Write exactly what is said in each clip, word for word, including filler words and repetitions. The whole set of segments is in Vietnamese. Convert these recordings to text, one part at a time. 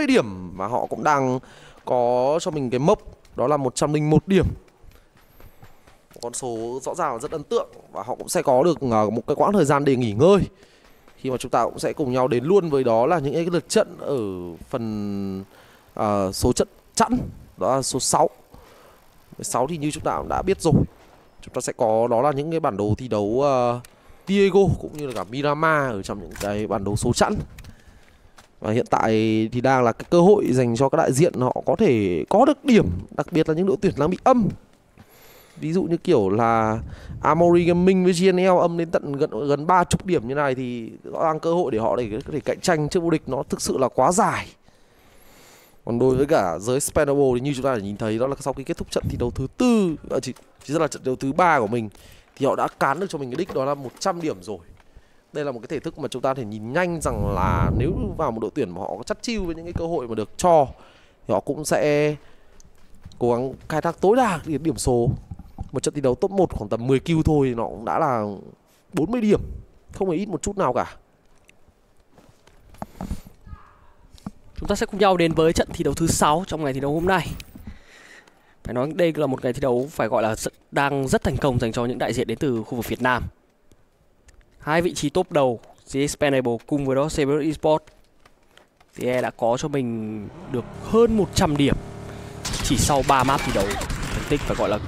mươi điểm và họ cũng đang có cho mình cái mốc đó là một trăm lẻ một điểm. Một con số rõ ràng là rất ấn tượng và họ cũng sẽ có được một cái quãng thời gian để nghỉ ngơi, khi mà chúng ta cũng sẽ cùng nhau đến luôn với đó là những cái lượt trận ở phần uh, số trận chẵn, đó là số sáu mười sáu thì như chúng ta cũng đã biết rồi. Chúng ta sẽ có đó là những cái bản đồ thi đấu uh, Diego cũng như là cả Miramar ở trong những cái bản đồ số chẵn. Và hiện tại thì đang là cái cơ hội dành cho các đại diện họ có thể có được điểm, đặc biệt là những đội tuyển đang bị âm. Ví dụ như kiểu là Amory Gaming với giê en lờ âm đến tận gần gần ba chục điểm như này thì rõ ràng cơ hội để họ để có thể cạnh tranh trước vô địch nó thực sự là quá dài. Còn đối với cả giới Spendable thì như chúng ta đã nhìn thấy đó là sau khi kết thúc trận thi đấu thứ tư, chỉ, chỉ rất là trận đấu thứ ba của mình thì họ đã cán được cho mình cái đích đó là một trăm điểm rồi. Đây là một cái thể thức mà chúng ta có thể nhìn nhanh rằng là nếu vào một đội tuyển mà họ có chắt chiu với những cái cơ hội mà được cho thì họ cũng sẽ cố gắng khai thác tối đa cái điểm số. Một trận thi đấu top một khoảng tầm mười kill thôi thì nó cũng đã là bốn mươi điểm, không hề ít một chút nào cả. Chúng ta sẽ cùng nhau đến với trận thi đấu thứ sáu trong ngày thi đấu hôm nay. Phải nói đây là một ngày thi đấu phải gọi là đang rất thành công dành cho những đại diện đến từ khu vực Việt Nam. Hai vị trí top đầu G Spendable cùng với đó xê bê ét Esports tê e đã có cho mình được hơn một trăm điểm chỉ sau ba map thi đấu, thành tích phải gọi là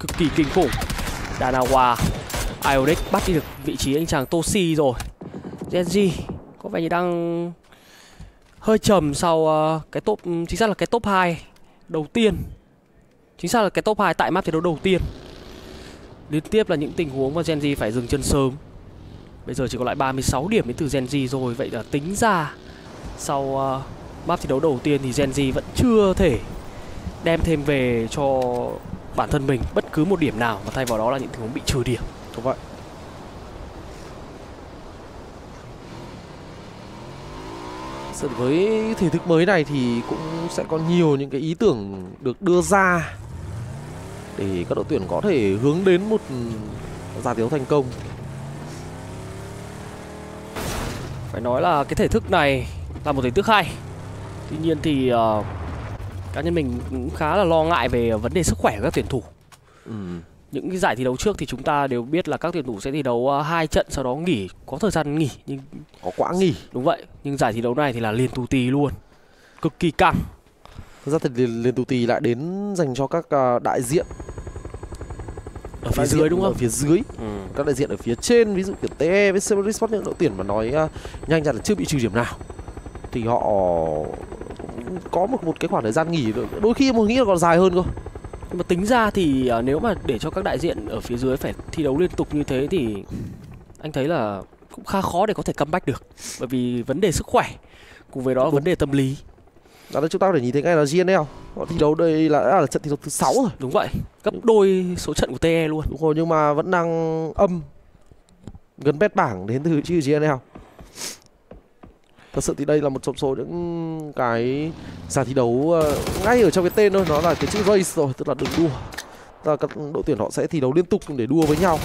cực kỳ kinh khủng. Danawa, Ionic bắt đi được vị trí anh chàng Toshi rồi. Gen.G có vẻ như đang hơi trầm sau cái top, chính xác là cái top hai đầu tiên. Chính xác là cái top hai tại map thi đấu đầu tiên. Liên tiếp là những tình huống mà Gen.G phải dừng chân sớm. Bây giờ chỉ còn lại ba mươi sáu điểm đến từ Gen.G rồi. Vậy là tính ra sau uh, map thi đấu đầu tiên thì Gen.G vẫn chưa thể đem thêm về cho bản thân mình bất cứ một điểm nào, mà thay vào đó là những tình huống bị trừ điểm. Đúng vậy. Với thể thức mới này thì cũng sẽ có nhiều những cái ý tưởng được đưa ra để các đội tuyển có thể hướng đến một giải đấu thành công. Phải nói là cái thể thức này là một thể thức hay. Tuy nhiên thì uh, cá nhân mình cũng khá là lo ngại về vấn đề sức khỏe của các tuyển thủ. ừ. Những cái giải thi đấu trước thì chúng ta đều biết là các tuyển thủ sẽ thi đấu hai trận sau đó nghỉ, có thời gian nghỉ, nhưng có quãng nghỉ. Đúng vậy, nhưng giải thi đấu này thì là liền tù tì luôn, cực kỳ căng. Thật ra thì liền, liền tù tì lại đến dành cho các đại diện ở phía dưới, đúng không? Ở phía dưới. ừ. Các đại diện ở phía trên, ví dụ kiểu tê e với xê bê ét Sport, những đội tuyển mà nói uh, nhanh ra là chưa bị trừ điểm nào thì họ có một một cái khoảng thời gian nghỉ, đôi khi mình nghĩ là còn dài hơn cơ. Nhưng mà tính ra thì uh, nếu mà để cho các đại diện ở phía dưới phải thi đấu liên tục như thế thì anh thấy là cũng khá khó để có thể comeback được, bởi vì vấn đề sức khỏe cùng với đó là vấn đề tâm lý. Đó là chúng ta có thể nhìn thấy ngay là giê en lờ họ thi đấu đây là, là trận thi đấu thứ sáu rồi. Đúng vậy, gấp đôi số trận của tê e luôn. Đúng rồi, nhưng mà vẫn đang âm gần bét bảng đến từ chữ giê en lờ. Thật sự thì đây là một trong số những cái giải thi đấu uh, ngay ở trong cái tên thôi, nó là cái chữ race rồi, tức là đường đua. Tức là các đội tuyển họ sẽ thi đấu liên tục để đua với nhau.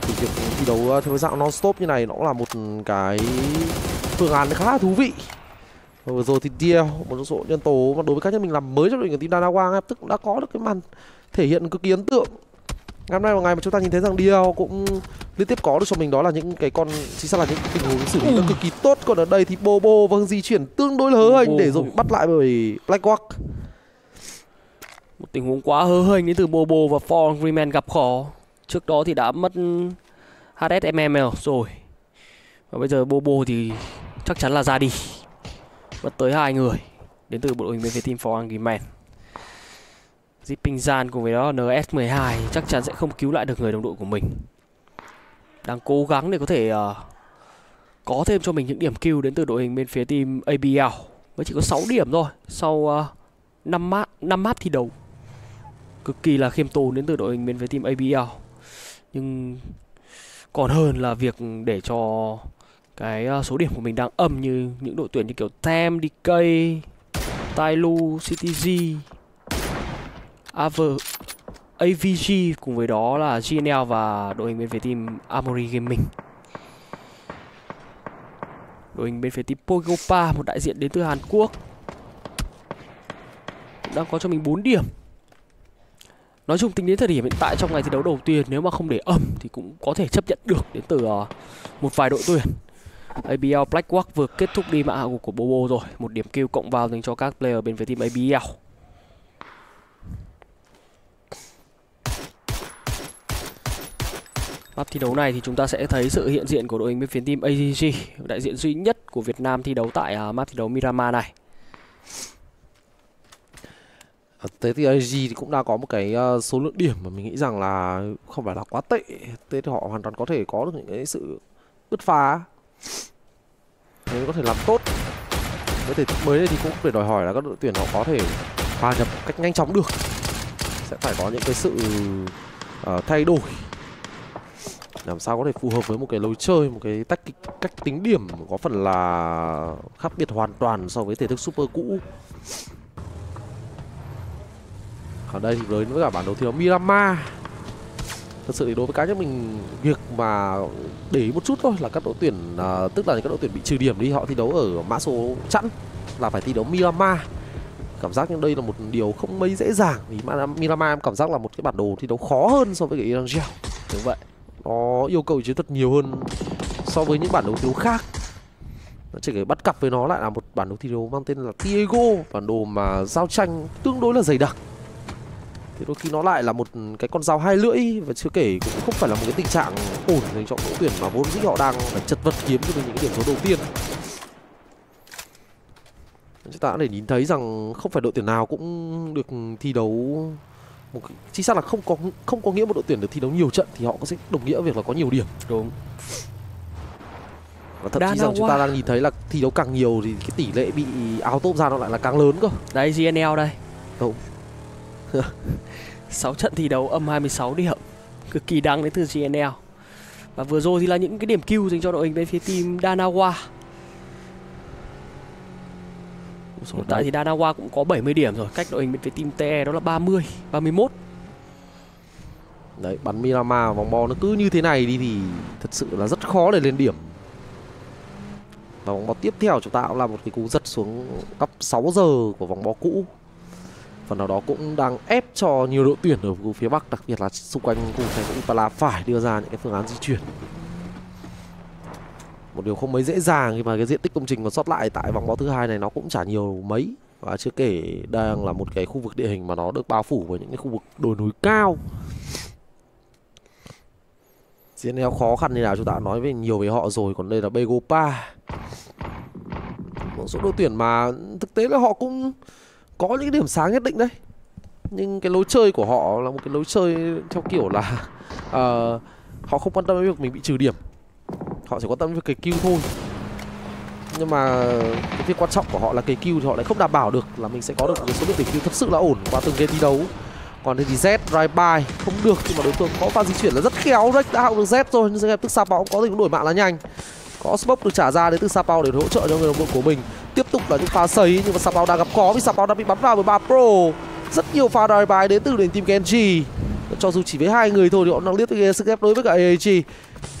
Thì việc thi đấu theo dạng non stop như này nó cũng là một cái phương án khá là thú vị. Vừa rồi thì đê lờ một trong số nhân tố mà đối với cá nhân mình làm mới cho đội của team Danawa ngay tức cũng đã có được cái màn thể hiện cực kỳ ấn tượng. Ngày hôm nay vào ngày mà chúng ta nhìn thấy rằng đê lờ cũng liên tiếp có được cho mình đó là những cái con, chính xác là những tình huống xử lý nó cực kỳ tốt. Còn ở đây thì Bobo vâng di chuyển tương đối là hớ hênh để rồi bắt lại bởi Blackwalk. Một tình huống quá hớ hênh đến từ Bobo và Four Angry Men gặp khó. Trước đó thì đã mất hát ét em em rồi. Và bây giờ Bobo thì chắc chắn là ra đi. Mất tới hai người đến từ bộ đội hình bên phía team Four Angry Men. Zipinzan cùng với đó N S mười hai chắc chắn sẽ không cứu lại được người đồng đội của mình. Đang cố gắng để có thể uh, có thêm cho mình những điểm kill đến từ đội hình bên phía team A B L. Mới chỉ có sáu điểm thôi sau uh, năm map thi đấu. Cực kỳ là khiêm tốn đến từ đội hình bên phía team A B L. Nhưng còn hơn là việc để cho cái số điểm của mình đang âm như những đội tuyển như kiểu Tem, đê ca, Tai Lu, Ctg, Avg, Avg cùng với đó là giê en lờ và đội hình bên phía team Amory Gaming. Đội hình bên phía team Pegopa, một đại diện đến từ Hàn Quốc, cũng đang có cho mình bốn điểm. Nói chung tính đến thời điểm hiện tại trong ngày thi đấu đầu tiên, nếu mà không để âm thì cũng có thể chấp nhận được đến từ uh, một vài đội tuyển. a bê lờ Blackwalk vừa kết thúc đi mạng hạ gục của Bobo rồi. Một điểm kill cộng vào dành cho các player bên phía team a bê lờ. Map thi đấu này thì chúng ta sẽ thấy sự hiện diện của đội hình bên phía team a giê giê, đại diện duy nhất của Việt Nam thi đấu tại uh, map thi đấu Miramar này. Thế thì a giê thì cũng đã có một cái số lượng điểm mà mình nghĩ rằng là không phải là quá tệ. Thế thì họ hoàn toàn có thể có được những cái sự bứt phá, nếu có thể làm tốt với thể mới đây thì cũng phải đòi hỏi là các đội tuyển họ có thể hòa nhập cách nhanh chóng được, sẽ phải có những cái sự uh, thay đổi làm sao có thể phù hợp với một cái lối chơi, một cái tách cách tính điểm có phần là khác biệt hoàn toàn so với thể thức super cũ. Ở đây thì với với cả bản đấu thi đấu Miramar, thật sự thì đối với cá nhân mình, việc mà để ý một chút thôi là các đội tuyển uh, tức là các đội tuyển bị trừ điểm đi, họ thi đấu ở mã số chẵn là phải thi đấu Miramar, cảm giác như đây là một điều không mấy dễ dàng, vì Miramar em cảm giác là một cái bản đồ thi đấu khó hơn so với cái Iran Gel. Đúng vậy, nó yêu cầu chiến thuật nhiều hơn so với những bản đấu thi đấu khác. Chỉ cái bắt cặp với nó lại là một bản đấu thi đấu mang tên là Diego, bản đồ mà giao tranh tương đối là dày đặc. Thì đôi khi nó lại là một cái con dao hai lưỡi, và chưa kể cũng không phải là một cái tình trạng ổn dành cho đội tuyển mà vốn dĩ họ đang phải chật vật kiếm cho mình những cái điểm số đầu tiên. Chúng ta đã để nhìn thấy rằng không phải đội tuyển nào cũng được thi đấu một... chính xác là không có không có nghĩa một đội tuyển được thi đấu nhiều trận thì họ có sẽ đồng nghĩa việc là có nhiều điểm. Đúng. Và thậm chí rằng chúng ta đang nhìn thấy là thi đấu càng nhiều thì cái tỷ lệ bị áo tôm ra nó lại là càng lớn cơ. Đấy, giê en lờ đây. Đúng. sáu trận thi đấu âm hai mươi sáu điểm, cực kỳ đáng đến từ giê en lờ. Và vừa rồi thì là những cái điểm kill dành cho đội hình bên phía team Danawa. Hiện tại thì Danawa cũng có bảy mươi điểm rồi, cách đội hình bên phía team tê e đó là ba mươi, ba mươi mốt. Đấy, bắn Miramar vòng bò nó cứ như thế này đi thì thật sự là rất khó để lên điểm. Và vòng bò tiếp theo chúng ta cũng là một cái cú giật xuống góc sáu giờ của vòng bò cũ. Phần nào đó cũng đang ép cho nhiều đội tuyển ở phía Bắc, đặc biệt là xung quanh khu thành phố Ipala phải đưa ra những cái phương án di chuyển. Một điều không mấy dễ dàng khi mà cái diện tích công trình còn sót lại tại vòng bó thứ hai này nó cũng chả nhiều mấy. Và chưa kể đang là một cái khu vực địa hình mà nó được bao phủ bởi những cái khu vực đồi núi cao. giê en lờ khó khăn như nào chúng ta đã nói về nhiều về họ rồi, còn đây là Pegopa. Một số đội tuyển mà thực tế là họ cũng có những cái điểm sáng nhất định đấy, nhưng cái lối chơi của họ là một cái lối chơi theo kiểu là uh, họ không quan tâm đến việc mình bị trừ điểm, họ chỉ quan tâm đến việc cái kill thôi. Nhưng mà cái việc quan trọng của họ là cái kill thì họ lại không đảm bảo được là mình sẽ có được cái số lượng điểm kill thật sự là ổn qua từng game thi đấu. Còn đây thì Z drive by không được, nhưng mà đối tượng có pha di chuyển là rất khéo. Rex đã học được Z rồi, nhưng em tức Sapa cũng có thể đổi mạng là nhanh. Có smoke được trả ra đến từ Sapao để hỗ trợ cho người đồng đội của mình. Tiếp tục là những pha sấy, nhưng mà Sapao đang gặp khó vì Sapao đã bị bắn vào với ba pro. Rất nhiều pha drive by đến từ đến team Kenji. Cho dù chỉ với hai người thôi thì họ đang liếc với sức ép đối với cả a giê giê.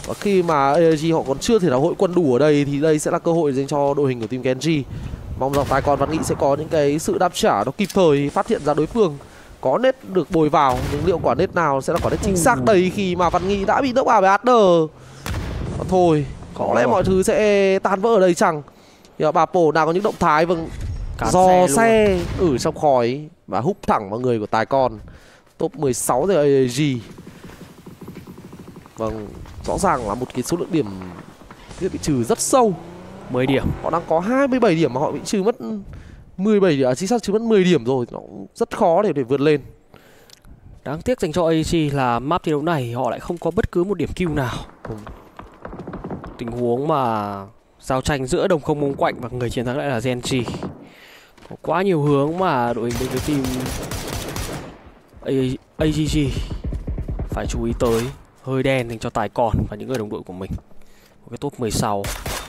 Và khi mà a giê giê họ còn chưa thể nào hội quân đủ ở đây thì đây sẽ là cơ hội dành cho đội hình của team Kenji. Mong rằng Tài Con Văn Nghị sẽ có những cái sự đáp trả nó kịp thời, phát hiện ra đối phương có nết được bồi vào, nhưng liệu quả nết nào sẽ là quả nết chính xác đây khi mà Văn Nghị đã bị đốc vào bởi Adder. Thôi, có lẽ mọi thứ sẽ tan vỡ ở đây chẳng. Thì bà Pồ đang có những động thái vâng dò xe ở trong khói và húp thẳng vào người của Tài Con. Top mười sáu rồi a giê giê. Vâng, rõ ràng là một cái số lượng điểm bị trừ rất sâu. mười điểm. Họ đang có hai mươi bảy điểm mà họ bị trừ mất mười bảy điểm, chính xác trừ mất mười điểm rồi, nó rất khó để để vượt lên. Đáng tiếc dành cho a giê giê là map thi đấu này họ lại không có bất cứ một điểm kill nào. Ừ. Tình huống mà giao tranh giữa đồng không mông quạnh và người chiến thắng lại là Gen.G. Có quá nhiều hướng mà đội hình bên phía team a giê giê phải chú ý tới. Hơi đen dành cho Tài Còn và những người đồng đội của mình. Một cái top mười sáu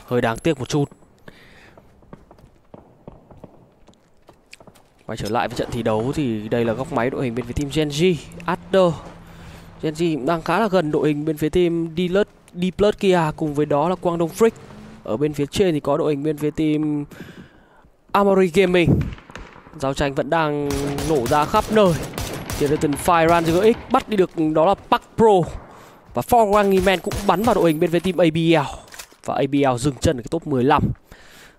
hơi đáng tiếc một chút. Quay trở lại với trận thi đấu thì đây là góc máy đội hình bên phía team Gen.G. Adder. Gen.G cũng đang khá là gần đội hình bên phía team D-Plus kia, cùng với đó là Guangdong Freaks. Ở bên phía trên thì có đội hình bên phía team Amory Gaming. Giao tranh vẫn đang nổ ra khắp nơi. Thì Thunder Fire ran dưới X bắt đi được đó là Park Pro. Và Four Angry Men cũng bắn vào đội hình bên phía team a bê lờ. Và a bê lờ dừng chân ở cái top mười lăm.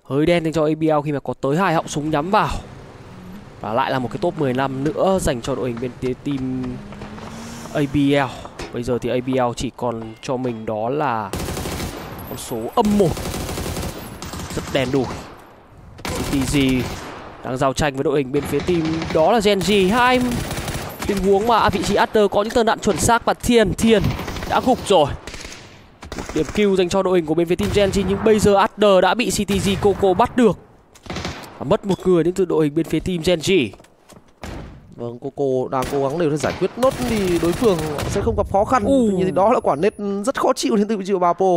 Hơi đen dành cho a bê lờ khi mà có tới hai họng súng nhắm vào. Và lại là một cái top mười lăm nữa dành cho đội hình bên phía team a bê lờ. Bây giờ thì a bê lờ chỉ còn cho mình đó là con số âm một. Rất đen đủi. tê giê đang giao tranh với đội hình bên phía team đó là Gen.G. Hai tình huống mà vị trí Adder có những tên đạn chuẩn xác và Thiên Thiên đã gục rồi. Điểm kill dành cho đội hình của bên phía team Gen.G, nhưng bây giờ Adder đã bị Ctg Coco bắt được và mất một người đến từ đội hình bên phía team Gen.G. Vâng, Coco đang cố gắng để giải quyết nốt thì đối phương sẽ không gặp khó khăn. Uh. Tuy nhiên thì đó là quả nết rất khó chịu đến từ vị trí của Bapo.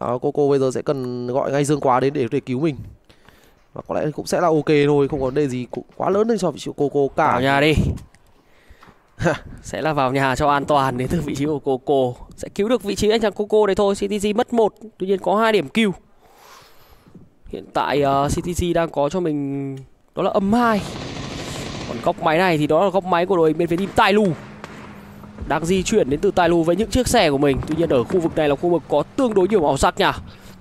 Đó, Coco bây giờ sẽ cần gọi ngay Dương Quá đến để để cứu mình. Và có lẽ cũng sẽ là ok thôi, không có vấn đề gì cũng quá lớn nên cho vị trí của Coco cả. Vào nhà đi. Sẽ là vào nhà cho an toàn đến từ vị trí của Coco. Sẽ cứu được vị trí anh chàng Coco đấy thôi. Ctg mất một, tuy nhiên có hai điểm kill. Hiện tại uh, Ctg đang có cho mình đó là âm hai. Còn góc máy này thì đó là góc máy của đội hình bên phía team Tai Lu. Đang di chuyển đến từ Tai Lu với những chiếc xe của mình. Tuy nhiên ở khu vực này là khu vực có tương đối nhiều màu sắc nha.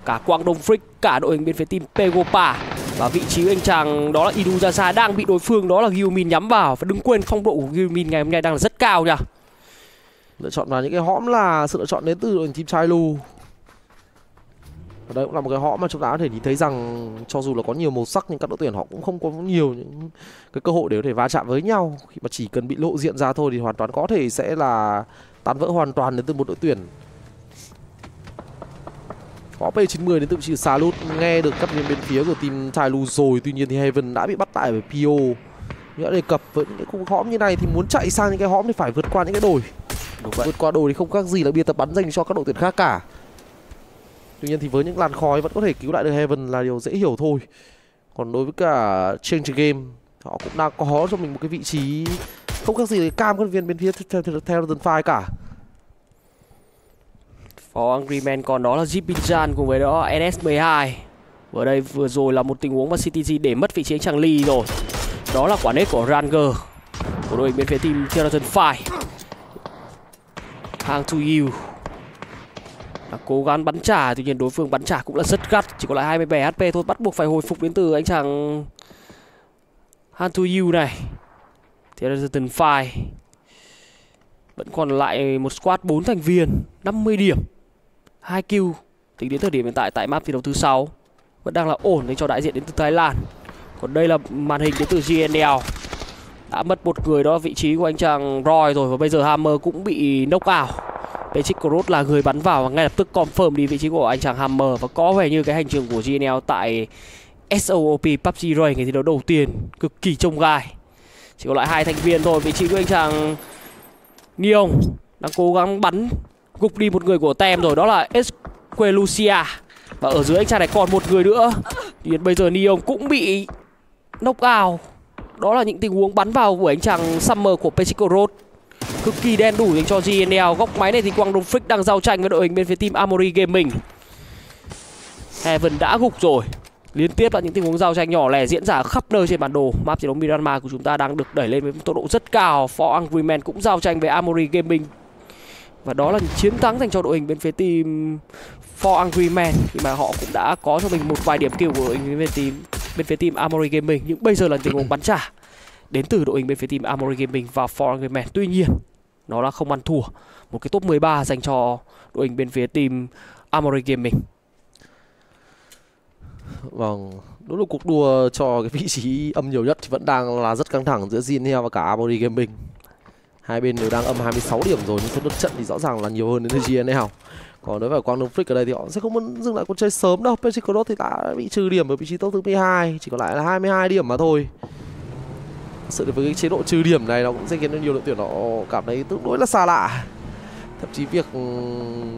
Cả Guangdong Freaks, cả đội hình bên phía team Pegopa. Và vị trí anh chàng đó là Idujasa đang bị đối phương đó là Yumin nhắm vào. Và đừng quên phong độ của Yumin ngày hôm nay đang là rất cao nha. Lựa chọn vào những cái hõm là sự lựa chọn đến từ đội hình team Tai Lu. Và đây cũng là một cái hõm mà chúng ta có thể nhìn thấy rằng cho dù là có nhiều màu sắc nhưng các đội tuyển họ cũng không có nhiều những cái cơ hội để có thể va chạm với nhau. Khi mà chỉ cần bị lộ diện ra thôi thì hoàn toàn có thể sẽ là tán vỡ hoàn toàn đến từ một đội tuyển. Có pê chín mươi đến từ vị trí Salut, nghe được các bên bên phía của team Tai Lu rồi. Tuy nhiên thì Heaven đã bị bắt tại bởi pê ô. Như đã đề cập, với những cái khúc hõm như này thì muốn chạy sang những cái hõm thì phải vượt qua những cái đồi. Đúng vậy. Vượt qua đồi thì không khác gì là bia tập bắn dành cho các đội tuyển khác cả. Tuy nhiên thì với những làn khói vẫn có thể cứu lại được Heaven là điều dễ hiểu thôi. Còn đối với cả Change Game, họ cũng đang có cho mình một cái vị trí không khác gì là cam các viên bên phía theo Thunder Fire cả. Four Angry Men còn đó là Zipinzan cùng với đó en ét mười hai. Vừa đây vừa rồi là một tình huống mà xê tê giê để mất vị trí chàng Ly rồi. Đó là quả nết của Ranger của đội bên phía team Thunder Fire. Hang to you đã cố gắng bắn trả, tuy nhiên đối phương bắn trả cũng là rất gắt. Chỉ còn lại hai mươi bảy hát pê thôi, bắt buộc phải hồi phục đến từ anh chàng Hang to you này. Thunder Fire vẫn còn lại một squad bốn thành viên, năm mươi điểm, hai kill tính đến thời điểm hiện tại tại map thi đấu thứ sáu. Vẫn đang là ổn dành cho đại diện đến từ Thái Lan. Còn đây là màn hình đến từ giê en lờ. Đã mất một người đó vị trí của anh chàng Roy rồi. Và bây giờ Hammer cũng bị knock out. Pesicle Road là người bắn vào và ngay lập tức confirm đi vị trí của anh chàng Hammer. Và có vẻ như cái hành trình của giê en lờ tại ét ô ô pê pê u bê giê Raid ngày thi đấu đầu tiên cực kỳ trông gai. Chỉ còn lại hai thành viên thôi. Vị trí của anh chàng Neon đang cố gắng bắn gục đi một người của tem rồi, đó là Esquelucia. Và ở dưới anh chàng này còn một người nữa. Tuy nhiên bây giờ Neon cũng bị knock out. Đó là những tình huống bắn vào của anh chàng Summer của Pesicle Road. Cực kỳ đen đủ dành cho giê en lờ. Góc máy này thì Guangdong Freaks đang giao tranh với đội hình bên phía team Amory Gaming. Heaven đã gục rồi. Liên tiếp là những tình huống giao tranh nhỏ lẻ diễn ra khắp nơi trên bản đồ. Map chiến đấu Miramar của chúng ta đang được đẩy lên với tốc độ rất cao. Four Angry Men cũng giao tranh với Amory Gaming. Và đó là những chiến thắng dành cho đội hình bên phía team Four Angry Men. Khi mà họ cũng đã có cho mình một vài điểm kill của đội hình bên phía team, bên phía team Amory Gaming. Nhưng bây giờ là tình huống bắn trả đến từ đội hình bên phía team Amory Gaming và Four Angry Men. Tuy nhiên, nó là không ăn thua. Một cái top mười ba dành cho đội hình bên phía team Amory Gaming. Vâng, đúng là cuộc đua cho cái vị trí âm nhiều nhất thì vẫn đang là rất căng thẳng giữa giê en lờ và cả Amory Gaming. Hai bên đều đang âm hai mươi sáu điểm rồi, nhưng số lượt trận thì rõ ràng là nhiều hơn đến giê en lờ. Còn đối với Guangdong Freaks ở đây thì họ sẽ không muốn dừng lại cuộc chơi sớm đâu. Pesicle Road thì đã bị trừ điểm ở vị trí top thứ mười hai, chỉ còn lại là hai mươi hai điểm mà thôi. Thật sự với cái chế độ trừ điểm này nó cũng sẽ khiến cho nhiều đội tuyển họ cảm thấy tương đối là xa lạ. Thậm chí việc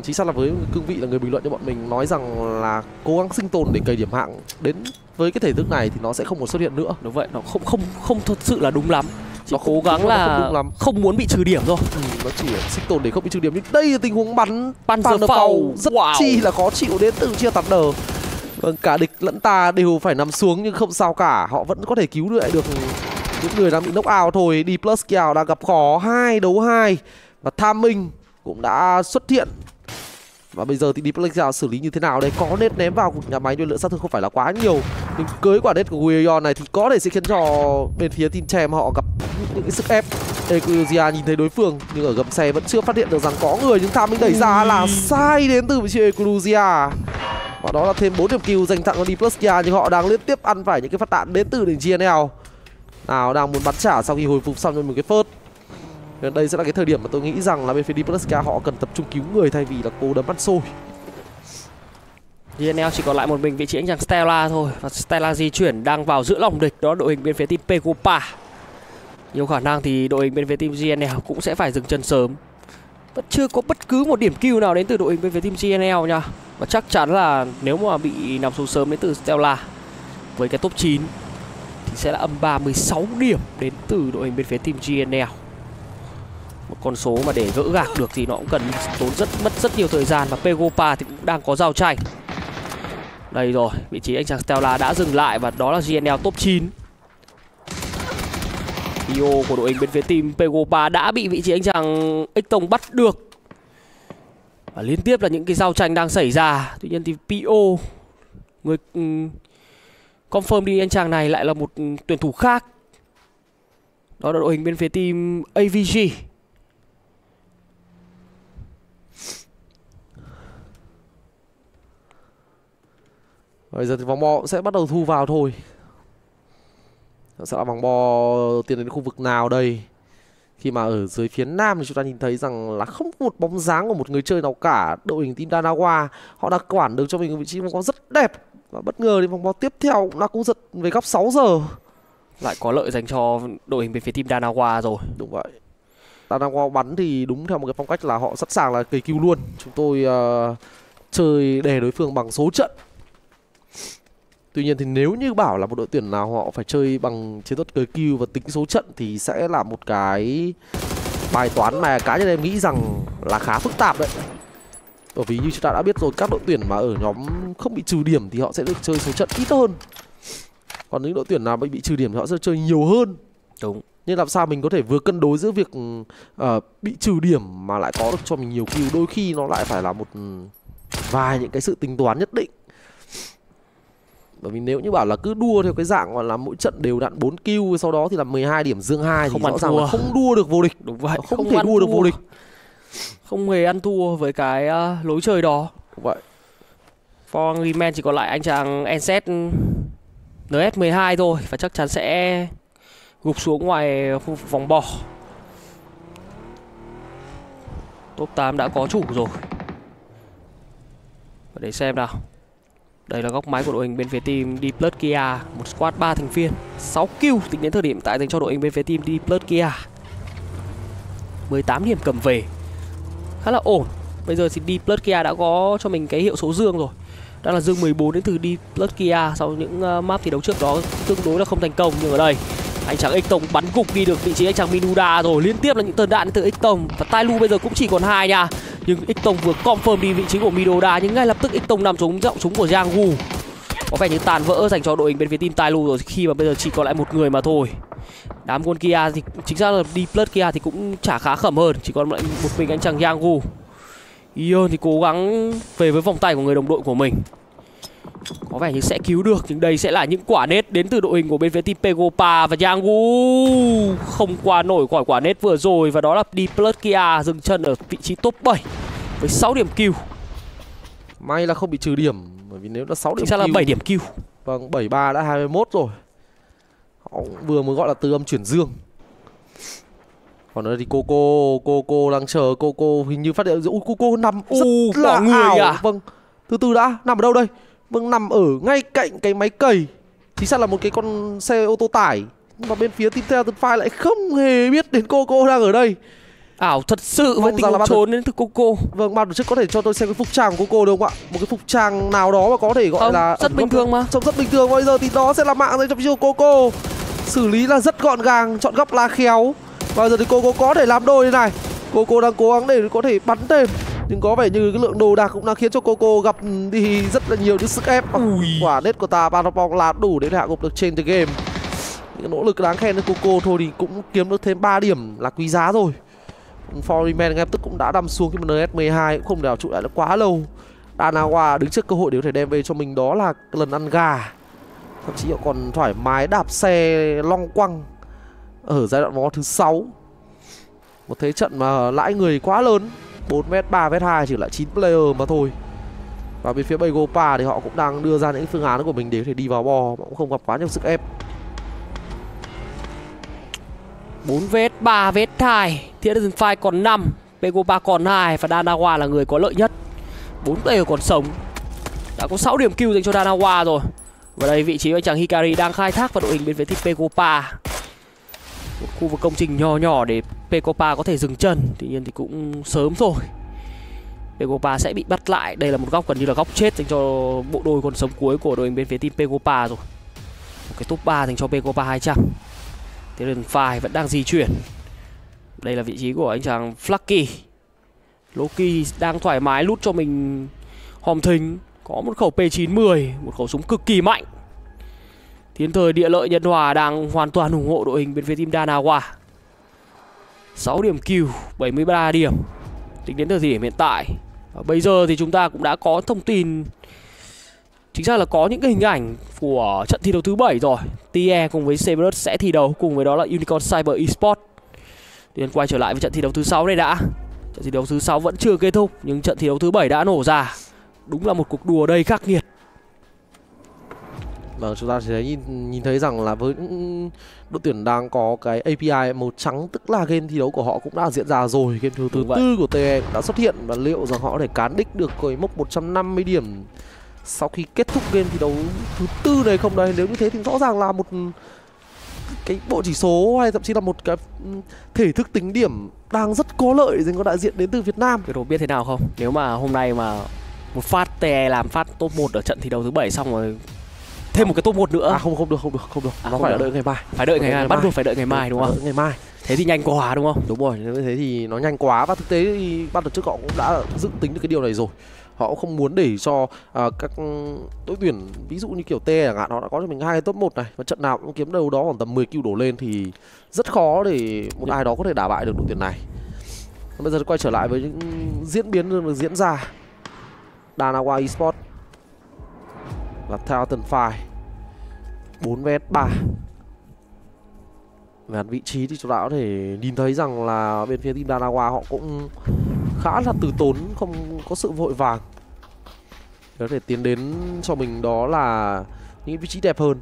chính xác là với cương vị là người bình luận như bọn mình nói rằng là cố gắng sinh tồn để cày điểm hạng đến với cái thể thức này thì nó sẽ không còn xuất hiện nữa. Đúng vậy, nó không không không thật sự là đúng lắm. Nó cố gắng là không, không muốn bị trừ điểm thôi. Ừ, nó chỉ xích tồn để không bị trừ điểm. Nhưng đây là tình huống bắn Thunder Fire rất wow. chi là khó chịu đến từ chia Thunder. Vâng, cả địch lẫn ta đều phải nằm xuống nhưng không sao cả. Họ vẫn có thể cứu lại được những người đang bị knock out thôi. Đi plus kèo đang gặp khó, hai đấu hai. Và timing cũng đã xuất hiện. Và bây giờ thì đi plus kèo xử lý như thế nào đây? Có nết ném vào nhà máy nhưng lượng sát thương không phải là quá nhiều. Nhưng cưới quả nết của Guion này thì có thể sẽ khiến cho bên phía team Chém họ gặp những sức ép. Equilibria nhìn thấy đối phương nhưng ở gầm xe vẫn chưa phát hiện được rằng có người. Nhưng timing đẩy ra là sai đến từ vị trí Equilibria. Và đó là thêm bốn điểm kill dành tặng cho Dipluskia, nhưng họ đang liên tiếp ăn phải những cái phát đạn đến từ đỉnh giê en lờ. Nào đang muốn bắn trả sau khi hồi phục xong cho một cái phớt. Đây sẽ là cái thời điểm mà tôi nghĩ rằng là bên phía Dipluskia họ cần tập trung cứu người thay vì là cố đấm ăn xôi. giê en lờ chỉ còn lại một mình vị trí ánh sáng Stella thôi. Và Stella di chuyển đang vào giữa lòng địch, đó đội hình bên phía team Pegopa. Nhiều khả năng thì đội hình bên phía team giê en lờ cũng sẽ phải dừng chân sớm. Vẫn chưa có bất cứ một điểm kill nào đến từ đội hình bên phía team giê en lờ nha. Và chắc chắn là nếu mà bị nằm xuống sớm đến từ Stella với cái top chín thì sẽ là âm ba mươi sáu điểm đến từ đội hình bên phía team giê en lờ. Một con số mà để gỡ gạc được thì nó cũng cần tốn rất mất rất nhiều thời gian. Và Pegopa thì cũng đang có giao tranh. Đây rồi, vị trí anh chàng Stella đã dừng lại và đó là giê en lờ top chín. pê ô của đội hình bên phía team Pegopa đã bị vị trí anh chàng Xtong bắt được. Và liên tiếp là những cái giao tranh đang xảy ra. Tuy nhiên thì pê ô, người um, confirm đi anh chàng này lại là một tuyển thủ khác. Đó là đội hình bên phía team a vê giê. Bây giờ thì vòng bò sẽ bắt đầu thu vào thôi. Sẽ là vòng bò tiến đến khu vực nào đây? Khi mà ở dưới phía nam thì chúng ta nhìn thấy rằng là không có một bóng dáng của một người chơi nào cả. Đội hình team Danawa họ đã quản được cho mình vị trí vòng bó rất đẹp. Và bất ngờ thì vòng bó tiếp theo nó cũng giật về góc sáu giờ. Lại có lợi dành cho đội hình bên phía team Danawa rồi. Đúng vậy, Danawa bắn thì đúng theo một cái phong cách là họ sẵn sàng là cày kill luôn. Chúng tôi uh, chơi để đối phương bằng số trận. Tuy nhiên thì nếu như bảo là một đội tuyển nào họ phải chơi bằng chiến thuật cờ kill và tính số trận thì sẽ là một cái bài toán mà cá nhân em nghĩ rằng là khá phức tạp đấy. Bởi vì như chúng ta đã biết rồi, các đội tuyển mà ở nhóm không bị trừ điểm thì họ sẽ được chơi số trận ít hơn. Còn những đội tuyển nào bị trừ điểm thì họ sẽ chơi nhiều hơn. Đúng. Nhưng làm sao mình có thể vừa cân đối giữa việc uh, bị trừ điểm mà lại có được cho mình nhiều kill, đôi khi nó lại phải là một vài những cái sự tính toán nhất định. Bởi vì nếu như bảo là cứ đua theo cái dạng gọi là mỗi trận đều đạn bốn kill sau đó thì là mười hai điểm dương hai thì rõ ràng là không đua được vô địch. Đúng vậy, không, không thể đua thua. được vô địch. Không hề ăn thua với cái uh, lối chơi đó. Đúng vậy. Four Angry Men chỉ còn lại anh chàng en ét mười hai thôi và chắc chắn sẽ gục xuống ngoài vòng bò. Top tám đã có chủ rồi. Và để xem nào. Đây là góc máy của đội hình bên phía team Dipluskia, một squad ba thành viên, sáu kill tính đến thời điểm tại dành cho đội hình bên phía team Dipluskia. mười tám điểm cầm về. Khá là ổn. Bây giờ thì Dipluskia đã có cho mình cái hiệu số dương rồi. Đó là dương mười bốn đến từ Dipluskia sau những map thi đấu trước đó tương đối là không thành công, nhưng ở đây anh chàng Xtong bắn gục đi được vị trí anh chàng Minuda rồi. Liên tiếp là những tần đạn đến từ Xtong và Tai Lu bây giờ cũng chỉ còn hai nha. Nhưng Xtong vừa confirm đi vị trí của Minuda nhưng ngay lập tức Xtong nằm xuống dọng súng của Giang Wu. Có vẻ như tàn vỡ dành cho đội hình bên phía team Tai Lu rồi khi mà bây giờ chỉ còn lại một người mà thôi. Đám quân Kia thì chính xác là Dipluskia thì cũng chả khá khẩm hơn, chỉ còn lại một mình anh chàng Giang Wu. Ion thì cố gắng về với vòng tay của người đồng đội của mình. Có vẻ như sẽ cứu được, nhưng đây sẽ là những quả nết đến từ đội hình của bên phía team Pegopa và Yang Wu. Không qua nổi khỏi quả nết vừa rồi và đó là Dipluskia dừng chân ở vị trí top bảy với sáu điểm kill. May là không bị trừ điểm, bởi vì nếu là sáu điểm kill. Chính xác là bảy điểm kill. Vâng, bảy ba đã hai mươi mốt rồi. Họ vừa mới gọi là từ âm chuyển dương. Còn nữa thì Coco, Coco đang chờ, Coco hình như phát hiện. Ui, Coco nằm rất uh, là người à. Vâng, từ từ đã, nằm ở đâu đây? Vâng, nằm ở ngay cạnh cái máy cày. Chính xác là một cái con xe ô tô tải. Nhưng mà bên phía team Thunder Fire lại không hề biết đến Coco đang ở đây. Ảo thật sự với tình huống trốn đến từ Coco. Vâng, ban tổ chức có thể cho tôi xem cái phục trang của Coco được không ạ? Một cái phục trang nào đó mà có thể gọi không, là... Rất bình thường mà. Trông rất bình thường. Bây giờ thì đó sẽ là mạng dành cho Coco. xử lý là rất gọn gàng, chọn góc lá khéo. Và giờ thì Coco có thể làm đôi thế này. Coco đang cố gắng để có thể bắn thêm, nhưng có vẻ như cái lượng đồ đạc cũng đã khiến cho Coco gặp đi rất là nhiều những sức ép. Quả nét của ta Panopong là đủ để hạ gục được trên the game. Những nỗ lực đáng khen của Coco thôi thì cũng kiếm được thêm ba điểm là quý giá rồi. Four Angry Men ngay lập tức cũng đã đâm xuống cái màn en ét mười hai, cũng không đảo trụ lại được quá lâu. Danawa đứng trước cơ hội để có thể đem về cho mình đó là lần ăn gà. Thậm chí họ còn thoải mái đạp xe long quăng ở giai đoạn vó thứ sáu. Một thế trận mà lãi người quá lớn, bốn vs ba vs hai chỉ lại chín player mà thôi. Và bên phía Pegopa thì họ cũng đang đưa ra những phương án của mình để có thể đi vào bò, họ cũng không gặp quá nhiều sức ép. bốn vs ba vs hai, Thiên Thần Phai còn năm, Pegopa còn hai và Danawa là người có lợi nhất. bốn player còn sống. Đã có sáu điểm kill dành cho Danawa rồi. Và đây vị trí của anh chàng Hikari đang khai thác vào đội hình bên phía team Pegopa. Một khu vực công trình nhỏ nhỏ để Pegopa có thể dừng chân. Tuy nhiên thì cũng sớm rồi, Pegopa sẽ bị bắt lại. Đây là một góc gần như là góc chết dành cho bộ đôi còn sống cuối của đội hình bên phía team Pegopa rồi. Một cái top ba dành cho Pegopa hai trăm. Thế lần Fire vẫn đang di chuyển. Đây là vị trí của anh chàng Flucky. Loki đang thoải mái lút cho mình hòm thính. Có một khẩu pê chín mươi, một khẩu súng cực kỳ mạnh. Thiên thời địa lợi nhân hòa đang hoàn toàn ủng hộ đội hình bên phía team Danawa. sáu điểm kill, bảy mươi ba điểm tính đến thời điểm hiện tại. Và bây giờ thì chúng ta cũng đã có thông tin, chính xác là có những cái hình ảnh của trận thi đấu thứ bảy rồi. tê e cùng với Cerberus sẽ thi đấu, cùng với đó là Unicorn Cyber Esports. Tuy nhiên quay trở lại với trận thi đấu thứ sáu đây đã. Trận thi đấu thứ sáu vẫn chưa kết thúc, nhưng trận thi đấu thứ bảy đã nổ ra. Đúng là một cuộc đua đầy khắc nghiệt. Vâng, chúng ta sẽ nhìn, nhìn thấy rằng là với đội tuyển đang có cái a pê i màu trắng, tức là game thi đấu của họ cũng đã diễn ra rồi. Game thứ tư vậy. Của tê e đã xuất hiện, và liệu rằng họ có thể cán đích được cái mốc một trăm năm mươi điểm sau khi kết thúc game thi đấu thứ tư này không đây? Nếu như thế thì rõ ràng là một cái bộ chỉ số hay thậm chí là một cái thể thức tính điểm đang rất có lợi dành cho đại diện đến từ Việt Nam. Cái đồ biết thế nào không? Nếu mà hôm nay mà một phát tê e làm phát top một ở trận thi đấu thứ bảy xong rồi thêm một cái top một nữa. À không không được, không được, không được. À, nó không phải được. Đợi ngày mai. Phải đợi ngày, ngày mai, bắt buộc phải đợi ngày mai đúng không? Ngày mai. Thế thì nhanh quá đúng không? Đúng rồi, nếu thế thì nó nhanh quá, và thực tế thì ban tổ chức họ cũng đã dự tính được cái điều này rồi. Họ cũng không muốn để cho uh, các đội tuyển ví dụ như kiểu tê chẳng hạn, họ đã có cho mình hai top một này và trận nào cũng kiếm đâu đó khoảng tầm mười kill đổ lên thì rất khó để một ai đó có thể đả bại được đội tuyển này. Bây giờ quay trở lại với những diễn biến được diễn ra. Danawa Esports và Thunder Fire bốn vs ba. Về vị trí thì chúng ta có thể nhìn thấy rằng là bên phía team Danawa họ cũng khá là từ tốn, không có sự vội vàng. Để có thể tiến đến cho mình đó là những vị trí đẹp hơn.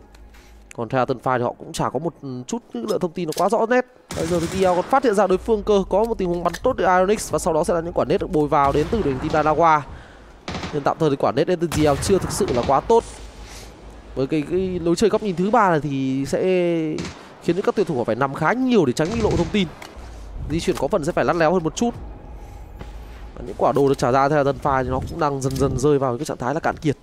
Còn Thunder Fire thì họ cũng chả có một chút những lượng thông tin nó quá rõ nét. Bây giờ thì tê e còn phát hiện ra đối phương cơ có một tình huống bắn tốt từ Ironix, và sau đó sẽ là những quả nét được bồi vào đến từ đội hình team Danawa. Nhưng tạm thời thì quả nét đến từ giê en lờ chưa thực sự là quá tốt. Với cái, cái lối chơi góc nhìn thứ ba này thì sẽ khiến các tuyển thủ phải nằm khá nhiều để tránh bị lộ thông tin. Di chuyển có phần sẽ phải lắt léo hơn một chút. Và những quả đồ được trả ra theo dân pha thì nó cũng đang dần dần rơi vào cái trạng thái là cạn kiệt.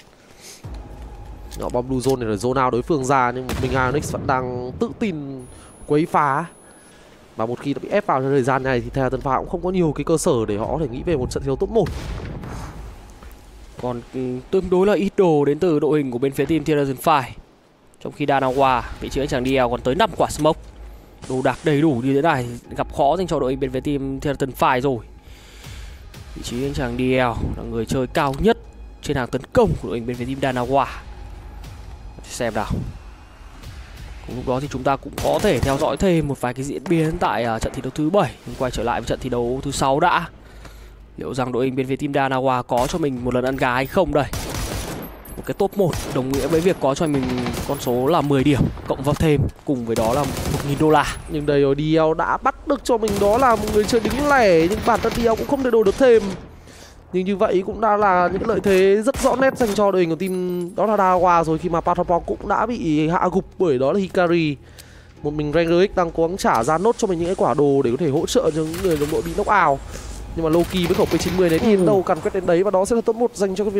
Họ bom blue zone này rồi zone nào đối phương ra, nhưng một mình Ionix vẫn đang tự tin quấy phá. Và một khi đã bị ép vào trong thời gian này thì theo dân pha cũng không có nhiều cái cơ sở để họ có thể nghĩ về một trận thi đấu top một. Còn tương đối là ít đồ đến từ đội hình của bên phía team Thunder Fire. Trong khi Danawa, vị trí anh chàng đê lờ còn tới năm quả smoke. Đồ đạc đầy đủ như thế này gặp khó dành cho đội hình bên phía team Thunder Fire rồi. Vị trí anh chàng đê lờ là người chơi cao nhất trên hàng tấn công của đội hình bên phía team Danawa. Xem nào. Cùng lúc đó thì chúng ta cũng có thể theo dõi thêm một vài cái diễn biến tại trận thi đấu thứ bảy. Nhưng quay trở lại với trận thi đấu thứ sáu đã. Liệu rằng đội hình bên phía team Danawa có cho mình một lần ăn gà hay không đây? Một cái top một đồng nghĩa với việc có cho mình con số là mười điểm cộng vào thêm cùng với đó là một nghìn đô la. Nhưng đây rồi đê lờ đã bắt được cho mình đó là một người chơi đứng lẻ, nhưng bản thân đê lờ cũng không thể đổi được thêm. Nhưng như vậy cũng đã là những lợi thế rất rõ nét dành cho đội hình của team đó là Danawa rồi, khi mà Patapong cũng đã bị hạ gục bởi đó là Hikari. Một mình Ranger X đang cố gắng trả ra nốt cho mình những cái quả đồ để có thể hỗ trợ cho những người đồng đội bị knock out. Nhưng mà Loki với khẩu pê chín mươi đấy thì ừ. Đâu càn quét đến đấy, và đó sẽ là top một dành cho